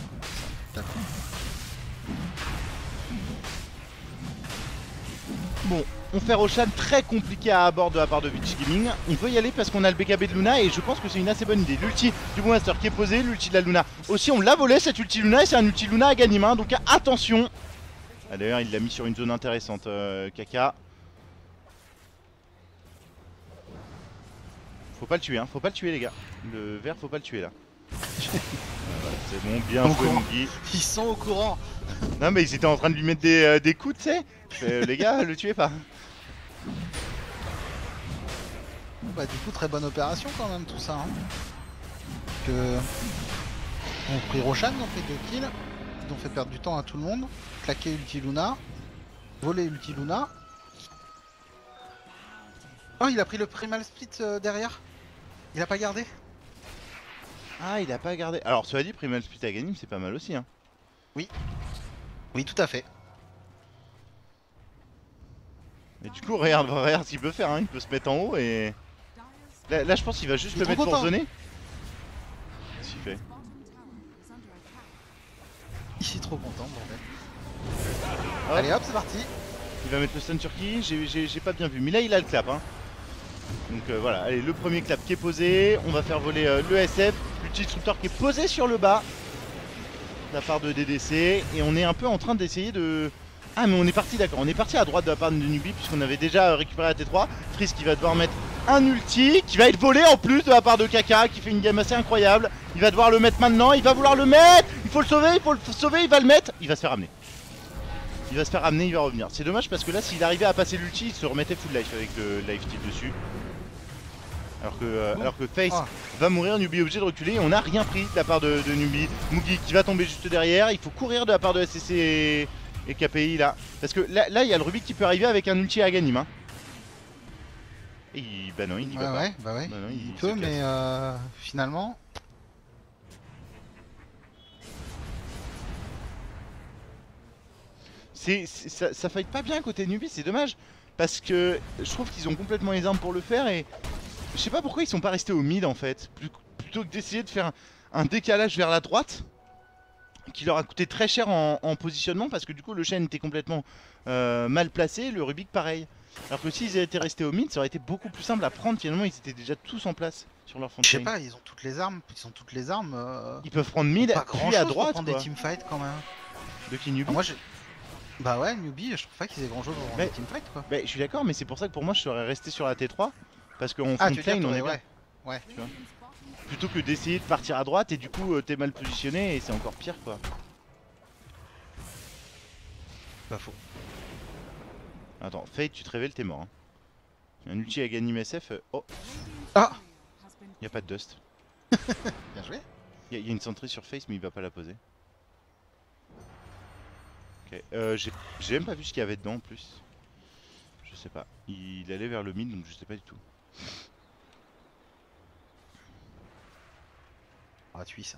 Bon, on fait Roshan très compliqué à aborder de la part de Vici Gaming. On peut y aller parce qu'on a le BKB de Luna et je pense que c'est une assez bonne idée. L'ulti du Master qui est posé, l'ulti de la Luna aussi, on l'a volé cette ulti Luna et c'est un ulti Luna à Ganim, hein, donc attention. Ah, d'ailleurs il l'a mis sur une zone intéressante Kaka. Faut pas le tuer hein, faut pas le tuer les gars. Le vert faut pas le tuer là. Voilà, c'est bon, bien joué Moogy. Ils sont au courant. Non mais ils étaient en train de lui mettre des coups, tu sais. Les gars, le tuez pas. Bah du coup, très bonne opération quand même tout ça. Hein. On a pris Roshan, on fait 2 kills. Ils ont fait perdre du temps à tout le monde. Claquer ulti Luna. Voler ulti Luna. Oh, il a pris le primal split derrière. Il a pas gardé. Ah, il a pas gardé. Alors, cela dit, primal split à Ganim, c'est pas mal aussi. Hein. Oui. Oui, tout à fait. Et du coup, regarde ce qu'il peut faire. Hein. Il peut se mettre en haut et. Là je pense qu'il va juste le mettre pour zoner. Qu'est-ce qu'il fait? Il est trop content, bordel. Oh. Allez, hop, c'est parti. Il va mettre le stun sur qui? J'ai pas bien vu. Mais là, il a le clap. Hein. Donc voilà, allez, le premier clap qui est posé, on va faire voler le SF, l'ulti destructeur qui est posé sur le bas de la part de DDC et on est un peu en train d'essayer de... Ah mais on est parti, d'accord, on est parti à droite de la part de Newbie puisqu'on avait déjà récupéré la T3. Freeze qui va devoir mettre un ulti, qui va être volé en plus de la part de Kaka qui fait une game assez incroyable. Il va devoir le mettre maintenant, il va vouloir le mettre, il faut le sauver, il va le mettre, il va se faire ramener. Il va se faire ramener, il va revenir. C'est dommage parce que là s'il arrivait à passer l'ulti, il se remettait full life avec le life steal dessus. Alors que Face va mourir, Newbie est obligé de reculer et on n'a rien pris de la part de Newbie. Moogy qui va tomber juste derrière, il faut courir de la part de SCC et Kpii là. Parce que là il y a le Rubik qui peut arriver avec un ulti à Ganim hein. Bah non il y va pas. Bah ouais, bah non, il peut mais finalement... Ça fight pas bien côté Newbie, c'est dommage. Parce que je trouve qu'ils ont complètement les armes pour le faire et... Je sais pas pourquoi ils sont pas restés au mid en fait, plutôt que d'essayer de faire un décalage vers la droite qui leur a coûté très cher en positionnement parce que du coup le chêne était complètement mal placé, le Rubik pareil. Alors que s'ils étaient restés au mid ça aurait été beaucoup plus simple à prendre, finalement ils étaient déjà tous en place sur leur front. Je sais pas, ils ont toutes les armes, ils peuvent prendre mid, puis à droite prendre quoi. Des teamfights quand même. De qui Newbie ? Bah ouais Newbie, je trouve pas qu'ils aient grand chose pour prendre des teamfights quoi. Bah je suis d'accord mais c'est pour ça que pour moi je serais resté sur la T3. Parce qu'en frontlane on est là. Ouais. Tu vois, plutôt que d'essayer de partir à droite et du coup t'es mal positionné et c'est encore pire quoi. Pas faux. Attends, Fade, tu te révèles, t'es mort. Hein. Un ulti à Ganim SF. Oh. Ah. Y'a pas de dust. Bien joué. Y'a une sentry sur Face mais il va pas la poser. Ok, j'ai même pas vu ce qu'il y avait dedans en plus. Je sais pas. Il allait vers le mid donc je sais pas du tout. Gratuit ça.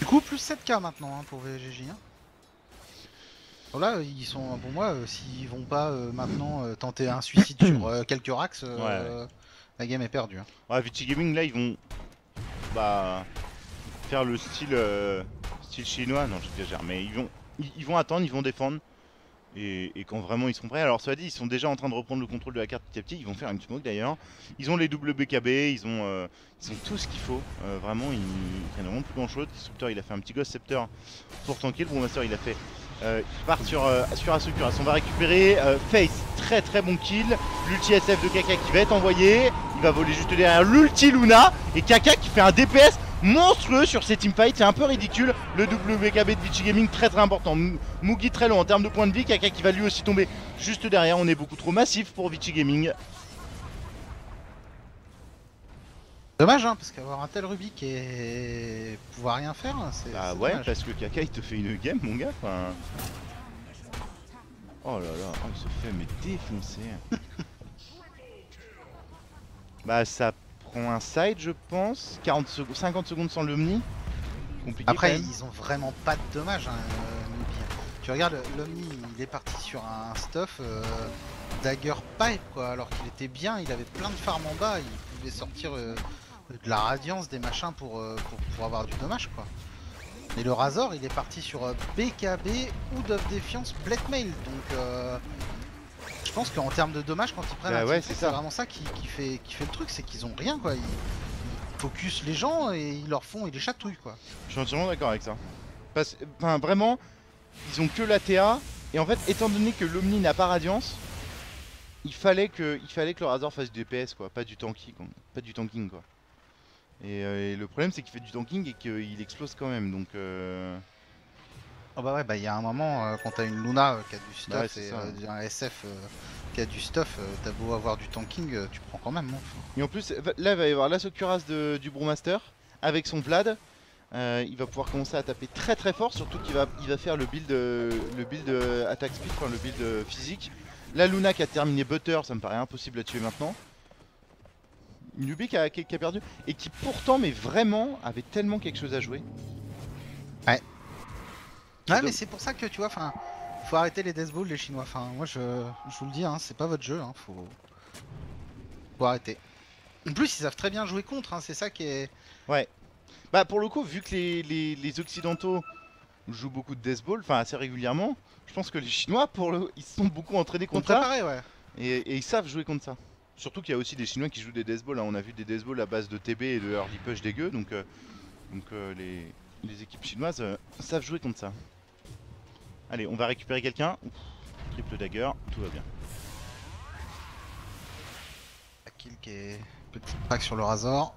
Du coup plus 7K maintenant hein, pour VGJ. Hein. Bon là ils sont pour moi s'ils vont pas maintenant tenter un suicide sur quelques racks ouais. La game est perdue. Hein. Ouais, Vici Gaming là ils vont bah faire le style style chinois, non j'exagère, mais ils vont attendre, ils vont défendre et quand vraiment ils sont prêts, alors cela dit ils sont déjà en train de reprendre le contrôle de la carte petit à petit, ils vont faire une smoke d'ailleurs, ils ont les doubles BKB, ils ont tout ce qu'il faut, vraiment ils prennent vraiment plus grand chose, le disrupteur il a fait un petit ghost scepter pour tanker, le Brewmaster il a fait... il part sur Asukura, on va récupérer Face, très très bon kill. L'ulti SF de Kaka qui va être envoyé. Il va voler juste derrière l'ulti Luna. Et Kaka qui fait un DPS monstrueux sur ces teamfights, c'est un peu ridicule. Le WKB de Vici Gaming très très important. Moogy très long en termes de points de vie. Kaka qui va lui aussi tomber juste derrière. On est beaucoup trop massif pour Vici Gaming. Dommage hein, parce qu'avoir un tel Rubik et pouvoir rien faire, c'est... Bah ouais, dommage. Parce que Kaka il te fait une game mon gars, enfin... Oh là là, oh, il se fait mais défoncer. Bah ça prend un side je pense, 40 secondes, 50 secondes sans l'Omni. Compliqué. Après ils ont vraiment pas de dommages hein, tu regardes, l'Omni il est parti sur un stuff dagger pipe quoi, alors qu'il était bien, il avait plein de farm en bas, il pouvait sortir... de la radiance des machins pour avoir du dommage quoi. Mais le Razor il est parti sur BKB ou Dove Défiance Plate Mail donc je pense qu'en termes de dommages quand ils prennent bah ouais, c'est vraiment ça qui fait le truc, c'est qu'ils ont rien quoi, ils focus les gens et ils leur font, ils les chatouillent quoi. Je suis entièrement d'accord avec ça. Parce que enfin, vraiment ils ont que la TA et en fait étant donné que l'Omni n'a pas radiance, il fallait que le Razor fasse du DPS quoi, pas du tanky quoi. Pas du tanking quoi. Et le problème c'est qu'il fait du tanking et qu'il explose quand même donc oh bah ouais bah il y a un moment quand t'as une Luna qui a du stuff bah ouais, et un SF qui a du stuff, t'as beau avoir du tanking tu prends quand même. Hein. Et en plus là il va y avoir la Sokuras du Brewmaster avec son Vlad, il va pouvoir commencer à taper très très fort, surtout qu'il va faire le build attack speed, enfin le build physique. La Luna qui a terminé Butter, ça me paraît impossible à tuer maintenant. Newbie qui a perdu et qui pourtant mais vraiment avait tellement quelque chose à jouer. Ouais. Ouais mais c'est pour ça que tu vois, enfin, faut arrêter les Death Ball les Chinois. Enfin moi je vous le dis, hein, c'est pas votre jeu, hein, faut arrêter. En plus ils savent très bien jouer contre, hein, c'est ça qui est. Ouais. Bah pour le coup vu que les occidentaux jouent beaucoup de Death Ball, enfin assez régulièrement, je pense que les Chinois ils sont beaucoup entraînés contre ça. Ouais. Et ils savent jouer contre ça. Surtout qu'il y a aussi des Chinois qui jouent des Death Ball, hein. On a vu des Death Ball à base de TB et de early push dégueu, donc les équipes chinoises savent jouer contre ça. Allez, on va récupérer quelqu'un. Triple dagger, tout va bien. La kill qui est... Petite crack sur le Razor.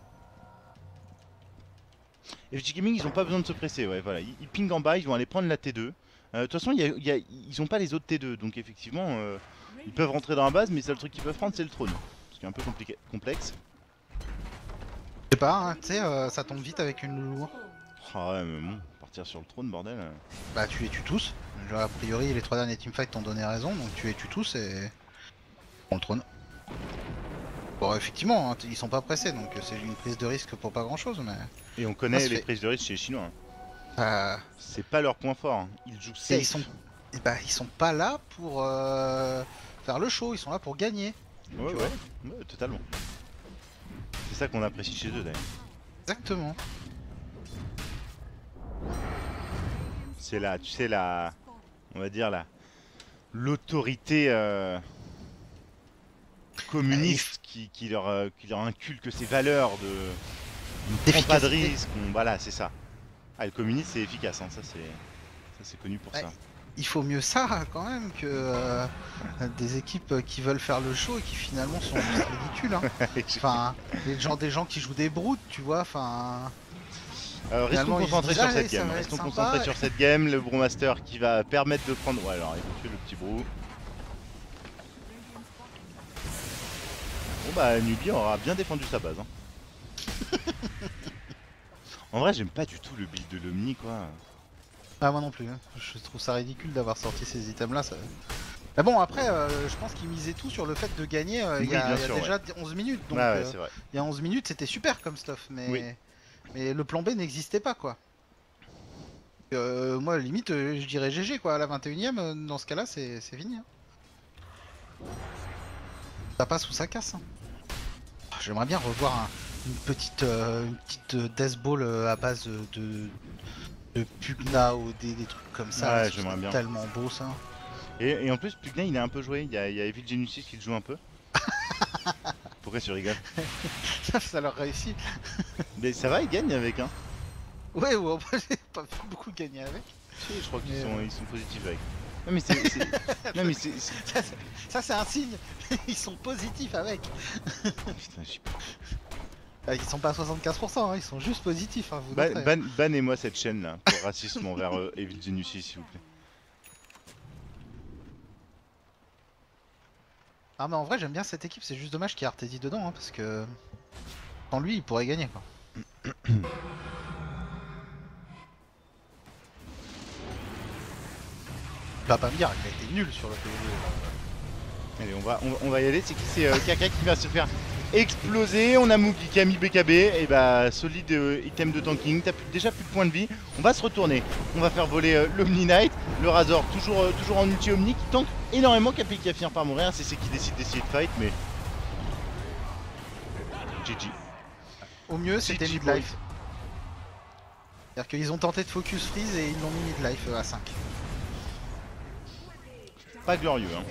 FG Gaming, ils ont pas besoin de se presser, ouais, voilà. Ils pingent en bas, ils vont aller prendre la T2. De toute façon, ils ont pas les autres T2, donc effectivement... Ils peuvent rentrer dans la base, mais le seul truc qu'ils peuvent prendre, c'est le trône. Ce qui est un peu complexe. Je sais pas, hein, tu sais, ça tombe vite avec une lourde. Ah ouais, mais bon, partir sur le trône, bordel. Bah, tu les tues tous. Genre, a priori, les trois derniers teamfights t'ont donné raison, donc tu les tues tous et. On le trône. Bon, effectivement, hein, ils sont pas pressés, donc c'est une prise de risque pour pas grand chose, mais. Et on connaît les prises de risque chez les Chinois. Hein. C'est pas leur point fort, hein. Ils jouent safe. Bah, ils sont pas là pour. Faire le show, ils sont là pour gagner. Ouais, ouais, totalement. C'est ça qu'on apprécie chez eux d'ailleurs. Exactement. C'est là, tu sais, la. On va dire là. L'autorité communiste qui leur inculque ces valeurs de. Prends pas de risque. Voilà, c'est ça. Ah, le communiste, c'est efficace, hein, ça c'est connu pour ça. il faut mieux ça quand même que des équipes qui veulent faire le show et qui finalement sont juste ridicules. Hein. Enfin, des gens qui jouent des broutes, tu vois. Enfin. Restons concentrés sur cette game. Restons concentrés sur cette game. Le Brewmaster qui va permettre de prendre. Ouais, alors il faut tuer le petit Brew. Bon bah Nubi aura bien défendu sa base. Hein. En vrai, j'aime pas du tout le build de l'Omni quoi. Ah, moi non plus, hein. Je trouve ça ridicule d'avoir sorti ces items là. Ça... Mais bon, après, je pense qu'ils misaient tout sur le fait de gagner oui, il y a déjà 11 minutes. Donc, ah, ouais, c'est vrai. Il y a 11 minutes, c'était super comme stuff, mais, oui. Mais le plan B n'existait pas quoi. Moi, limite, je dirais GG quoi. À la 21ème, dans ce cas là, c'est fini. Hein. Ça passe ou ça casse. Hein. J'aimerais bien revoir un, une petite Death Ball à base de Pugna ou des trucs comme ça, ouais, c'est tellement beau ça. Et en plus Pugna il est un peu joué, il y a Evil Geniuses qui le joue un peu. Pourquoi tu rigoles? Ça leur réussit. Mais ça va, ils gagnent avec hein. Ouais, ouais, j'ai pas beaucoup gagné avec. Si, je crois qu'ils sont positifs avec. Non mais c'est... Ça c'est un signe, ils sont positifs avec. Putain, je suis pas... Ils sont pas à 75%, hein, ils sont juste positifs. Hein, bannez-moi cette chaîne là pour racisme envers Evil Geniuses s'il vous plaît. Ah mais en vrai j'aime bien cette équipe, c'est juste dommage qu'il y ait Arteezy dedans hein, parce que sans lui il pourrait gagner quoi. Bah pas me dire, il a été nul sur le PvE. Allez on va y aller, c'est Kaka qui va se faire explosé, on a Moogy qui a mis BKB, et bah solide item de tanking, t'as déjà plus de points de vie, on va se retourner, on va faire voler l'Omni Knight, le Razor toujours en ulti Omni qui tank énormément, Kpii qui va finir par mourir, c'est qui décide d'essayer de fight mais... GG. Au mieux c'était midlife. C'est-à-dire qu'ils ont tenté de focus freeze et ils l'ont mis midlife à 5. Pas glorieux hein.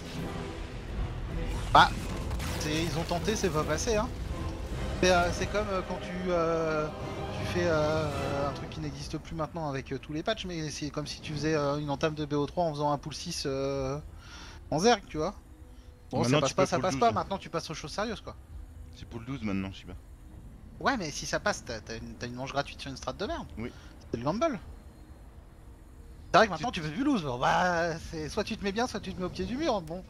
Bah ils ont tenté, c'est pas passé hein. C'est comme quand tu fais un truc qui n'existe plus maintenant avec tous les patchs, mais c'est comme si tu faisais une entame de BO3 en faisant un pool 6 en zerg, tu vois. Bon ça passe pas, maintenant tu passes aux choses sérieuses quoi. C'est pool 12 maintenant, Shiba. Ouais mais si ça passe, t'as une manche gratuite sur une strat de merde. Oui. C'est le gamble. C'est vrai que maintenant tu fais du loose, bah c'est soit tu te mets bien, soit tu te mets au pied du mur, bon.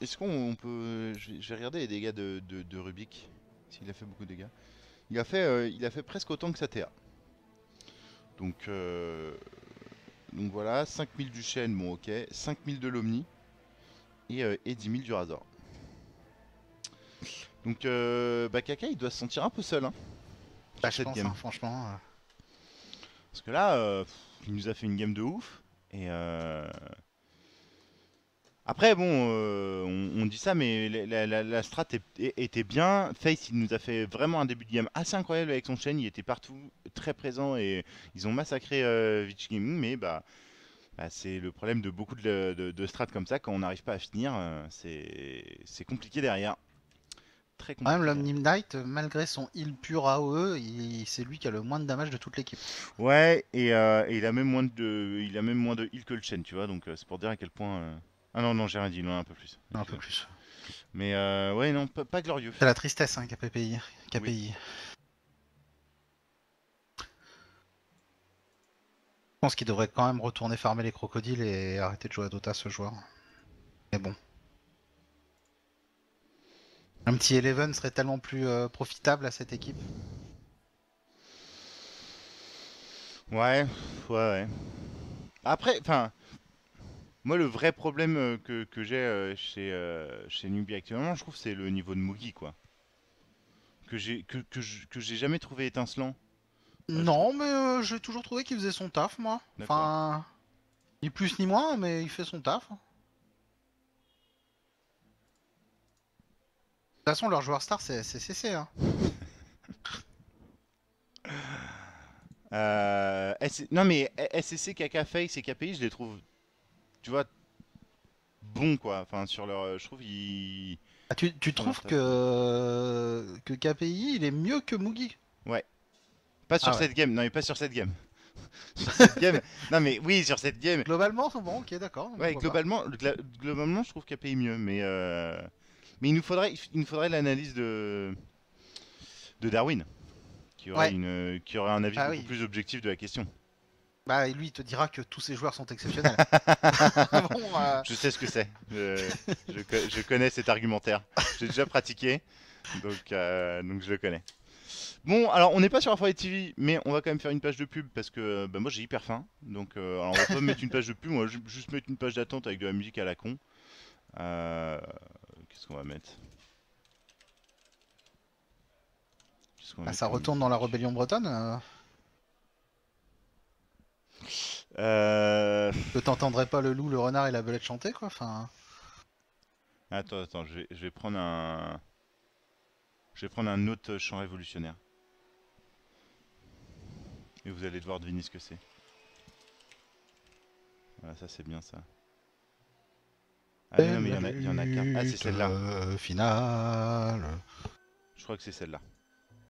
Est-ce qu'on peut... J'ai regardé les dégâts de Rubik, s'il a fait beaucoup de dégâts. Il a fait presque autant que sa TA. Donc voilà, 5000 du chêne, bon ok, 5000 de l'Omni et 10 000 du Razor. Donc bah Kaka il doit se sentir un peu seul hein. Bah cette game. Hein, franchement. Parce que là, il nous a fait une game de ouf et... Après, bon, on dit ça, mais la strat était bien. Face, il nous a fait vraiment un début de game assez incroyable avec son chaîne. Il était partout, très présent, et ils ont massacré Vici Gaming. Mais bah c'est le problème de beaucoup de strats comme ça. Quand on n'arrive pas à finir, c'est compliqué derrière. Très compliqué. Quand même, l'Omni Knight, malgré son heal pur AOE, c'est lui qui a le moins de damage de toute l'équipe. Ouais, et il a même moins de heal que le chaîne, tu vois. Donc, c'est pour dire à quel point... Ah non, j'ai rien dit, non, un peu plus. Non, un peu plus. Mais ouais, non, pas glorieux. C'est la tristesse, hein, Kpii. Oui. Je pense qu'il devrait quand même retourner farmer les crocodiles et arrêter de jouer à Dota, ce joueur. Mais bon. Un petit Eleven serait tellement plus profitable à cette équipe. Ouais. Après, enfin... Moi, le vrai problème que j'ai chez Nubie actuellement, je trouve, c'est le niveau de Moogy, quoi. Que j'ai jamais trouvé étincelant. Non, mais j'ai toujours trouvé qu'il faisait son taf, moi. Enfin, ni plus ni moins, mais il fait son taf. De toute façon, leur joueur star, c'est SSCC, hein. Non, mais SSC, Kaka, Face et Kpii, je les trouve... Tu vois, bon quoi, enfin sur leur, je trouve il... Ah, tu trouves que Kpii il est mieux que Moogy? Ouais, pas sur cette game, non mais pas sur cette game. sur cette game. Non mais oui, sur cette game. Globalement, bon, ok, d'accord. Ouais, globalement, je trouve Kpii est mieux, mais il nous faudrait l'analyse de Darwin, qui aurait un avis beaucoup plus objectif de la question. Bah, lui, il te dira que tous ces joueurs sont exceptionnels. Je sais ce que c'est. Je connais cet argumentaire. J'ai déjà pratiqué, donc je le connais. Bon, alors on n'est pas sur la Forêt TV, mais on va quand même faire une page de pub parce que bah, moi j'ai hyper faim. Donc alors, on va pas mettre une page de pub, on va juste mettre une page d'attente avec de la musique à la con. Qu'est-ce qu'on va mettre ? Ça retourne dans la rébellion bretonne Que t'entendrais pas le loup, le renard et la belette chanter quoi, enfin... Attends, je vais prendre un... autre chant révolutionnaire. Et vous allez devoir deviner ce que c'est. Voilà, ça c'est bien ça. Ah mais non, mais il y en a qu'un. Ah c'est celle-là. Finale. Je crois que c'est celle-là.